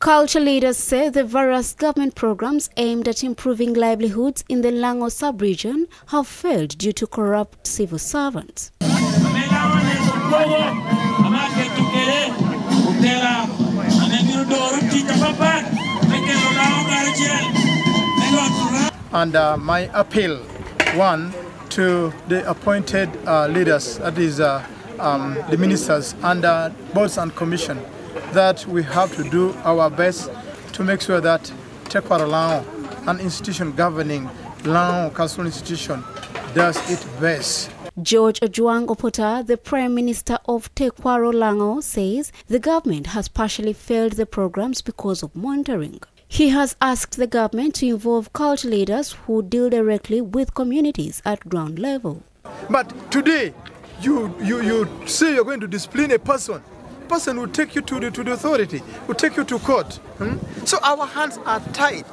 Culture leaders say the various government programs aimed at improving livelihoods in the Lango sub-region have failed due to corrupt civil servants. And my appeal, one, to the appointed leaders, that is the ministers and boards and commission, that we have to do our best to make sure that Tekwaro Lango, an institution governing Lango Council institution, does its best. George Ojuang Opota, the Prime Minister of Tekwaro Lango, says the government has partially failed the programs because of monitoring. He has asked the government to involve cult leaders who deal directly with communities at ground level. But today, you say you're going to discipline a person. Person will take you to the authority, will take you to court. So our hands are tied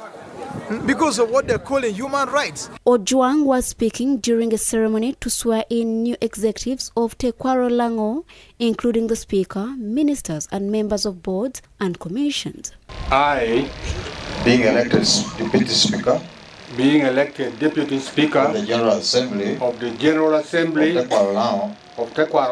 because of what they're calling human rights. Ojuang was speaking during a ceremony to swear in new executives of Tekwaro Lango, including the speaker, ministers and members of boards and commissions. I, being elected deputy speaker of the General Assembly of Tekwaro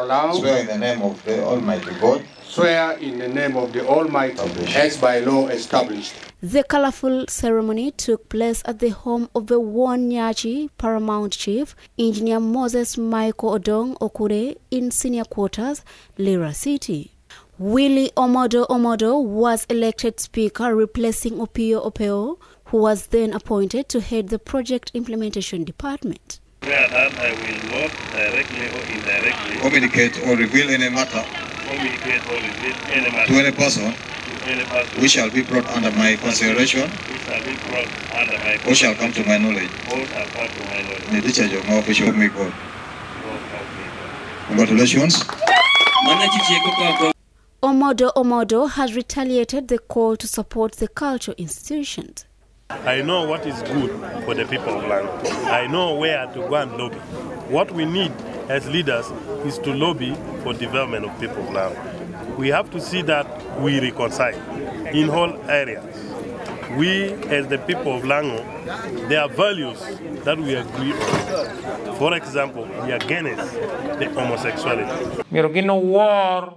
Lango, swear in the name of the Almighty God. Swear in the name of the Almighty, as by law established. The colorful ceremony took place at the home of the worn Nyachi Paramount Chief, Engineer Moses Michael Odong Okure, in senior quarters, Lira City. Willie Omodo Omodo was elected speaker, replacing Opio Opeo, who was then appointed to head the project implementation department. That I will not directly or indirectly communicate or reveal any matter to any person which shall be brought under my consideration or shall come to my knowledge in the discharge of my official of my God. Congratulations. Omodo Omodo has retaliated the call to support the cultural institutions. I know what is good for the people of Lango. I know where to go and lobby. What we need as leaders is to lobby for development of people of Lango. We have to see that we reconcile in whole areas. We, as the people of Lango, there are values that we agree on. For example, we are against the homosexuality. Mirogino war.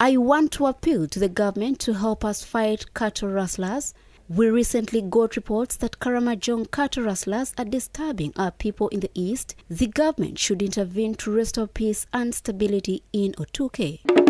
I want to appeal to the government to help us fight cattle rustlers. We recently got reports that Karamajong cattle rustlers are disturbing our people in the east. The government should intervene to restore peace and stability in Otuke.